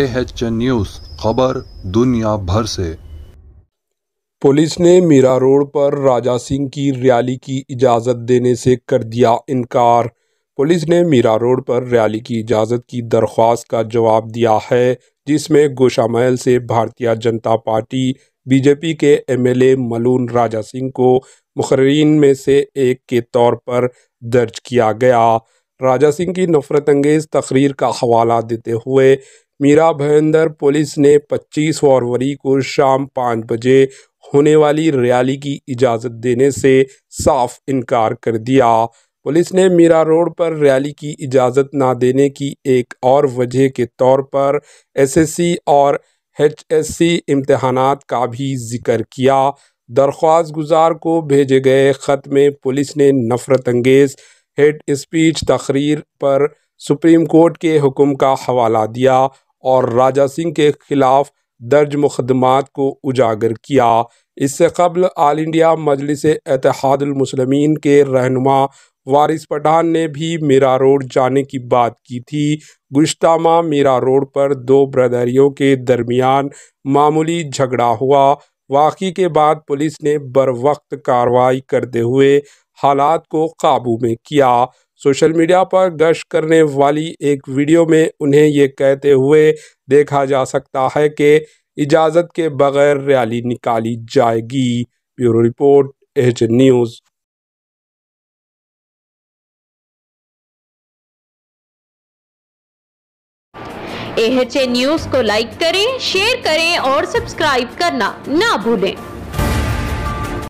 AHN news, खबर दुनिया भर से। पुलिस ने मीरा रोड पर राजा सिंह की रैली की इजाज़त देने से कर दिया इनकार। पुलिस ने मीरा रोड पर रैली की इजाज़त की दरख्वास्त का जवाब दिया है, जिसमें गोशा महल से भारतीय जनता पार्टी बीजेपी के एमएलए मलून राजा सिंह को मुखर्रीन में से एक के तौर पर दर्ज किया गया। राजा सिंह की नफरत अंगेज़ तकरीर का हवाला देते हुए मीरा भयंदर पुलिस ने 25 फरवरी को शाम 5 बजे होने वाली रैली की इजाज़त देने से साफ इनकार कर दिया। पुलिस ने मीरा रोड पर रैली की इजाज़त ना देने की एक और वजह के तौर पर एसएससी और HSC इम्तहानात का भी जिक्र किया। दरख्वास्त गुजार को भेजे गए ख़त में पुलिस ने नफरत अंगेज़ हेड स्पीच तकरीर पर सुप्रीम कोर्ट के हुक्म का हवाला दिया और राजा सिंह के खिलाफ दर्ज मुकदमात को उजागर किया। इससे कबल आल इंडिया मजलिस इत्तेहादुल मुस्लिमीन के रहनुमा वारिस पठान ने भी मीरा रोड जाने की बात की थी। गुज़िश्ता माह मीरा रोड पर दो ब्रदरियों के दरमियान मामूली झगड़ा हुआ। वाक़ये के बाद पुलिस ने बरवक्त कार्रवाई करते हुए हालात को काबू में किया। सोशल मीडिया पर गश्त करने वाली एक वीडियो में उन्हें ये कहते हुए देखा जा सकता है कि इजाज़त के बगैर रैली निकाली जाएगी। Bureau report, AHN news. AHN news को लाइक करें, शेयर करें और सब्सक्राइब करना ना भूलें।